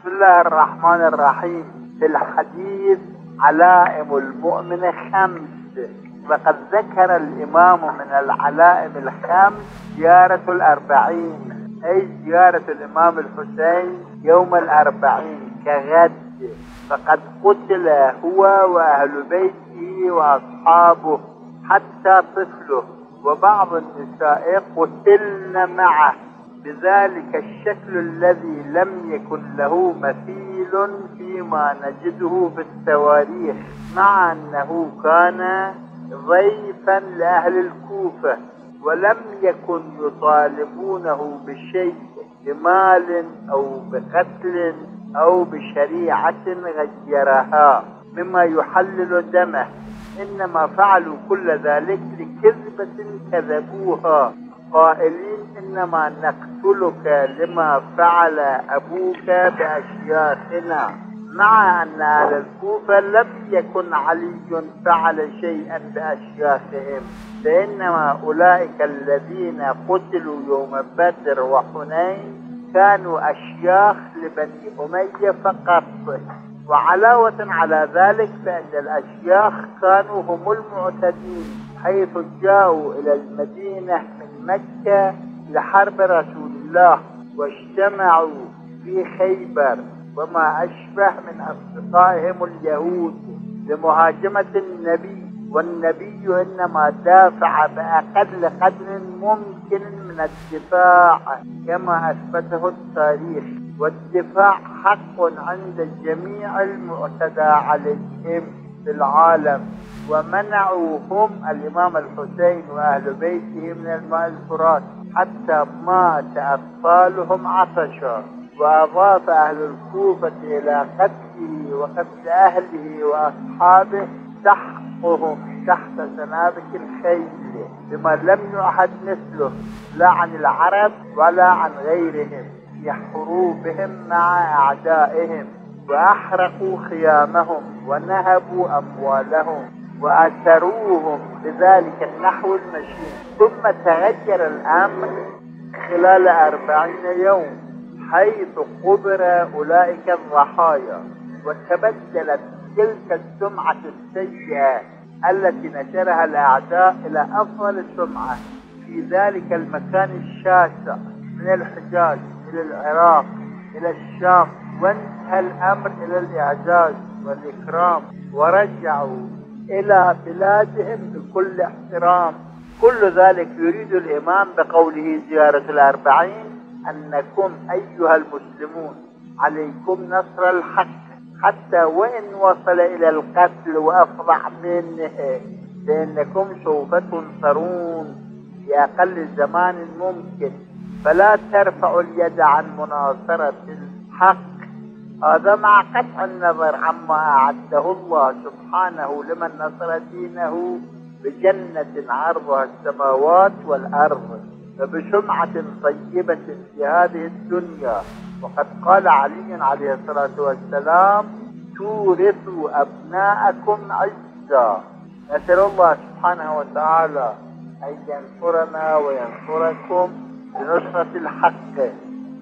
بسم الله الرحمن الرحيم. الحديث علائم المؤمن خمس، وقد ذكر الإمام من العلائم الخمس زيارة الأربعين، أي زيارة الإمام الحسين يوم الأربعين كغد، فقد قتل هو وأهل بيته وأصحابه حتى طفله وبعض النساء قتلن معه بذلك الشكل الذي لم يكن له مثيل فيما نجده في التواريخ، مع أنه كان ضيفا لأهل الكوفة ولم يكن يطالبونه بشيء، بمال أو بقتل أو بشريعة غيرها مما يحلل دمه، إنما فعلوا كل ذلك لكذبة كذبوها قائلين إنما نقتلك لما فعل أبوك بأشياخنا، مع أن أهل الكوفة لم يكن علي فعل شيئا بأشياخهم، فإنما أولئك الذين قتلوا يوم بدر وحنين كانوا أشياخ لبني أمية فقط، وعلاوة على ذلك فإن الأشياخ كانوا هم المعتدين، حيث جاءوا إلى المدينة من مكة لحرب رسول الله واجتمعوا في خيبر وما أشبه من أصدقائهم اليهود لمهاجمة النبي، والنبي إنما دافع بأقل قدر ممكن من الدفاع كما أثبته التاريخ، والدفاع حق عند جميع المعتدى عليهم في العالم، ومنعوهم الإمام الحسين وأهل بيته من الماء الفرات حتى مات أطفالهم عطشا، وأضاف أهل الكوفة إلى قتله وقتل أهله وأصحابه سحقهم تحت سنابك الخيل بما لم يعهد مثله لا عن العرب ولا عن غيرهم في حروبهم مع أعدائهم، وأحرقوا خيامهم ونهبوا أموالهم وأثروهم بذلك النحو المشين. ثم تغير الأمر خلال 40 يوم حيث قبر أولئك الضحايا، وتبدلت تلك السمعة السيئة التي نشرها الأعداء إلى أفضل السمعة في ذلك المكان الشاسع من الحجاز إلى العراق إلى الشام، وانتهى الأمر إلى الإعجاز والإكرام، ورجعوا إلى بلادهم بكل احترام. كل ذلك يريد الإمام بقوله زيارة الأربعين أنكم أيها المسلمون عليكم نصر الحق حتى وإن وصل إلى القتل وأفظع منه، لأنكم سوف تنصرون في أقل زمان ممكن، فلا ترفعوا اليد عن مناصرة الحق، هذا مع قطع النظر عما أعده الله سبحانه لمن نصر دينه بجنة عرضها السماوات والأرض فبسمعة طيبة في هذه الدنيا، وقد قال علي عليه الصلاة والسلام تورثوا أبناءكم عزا. نسأل الله سبحانه وتعالى أن ينصرنا وينصركم بنصرة الحق،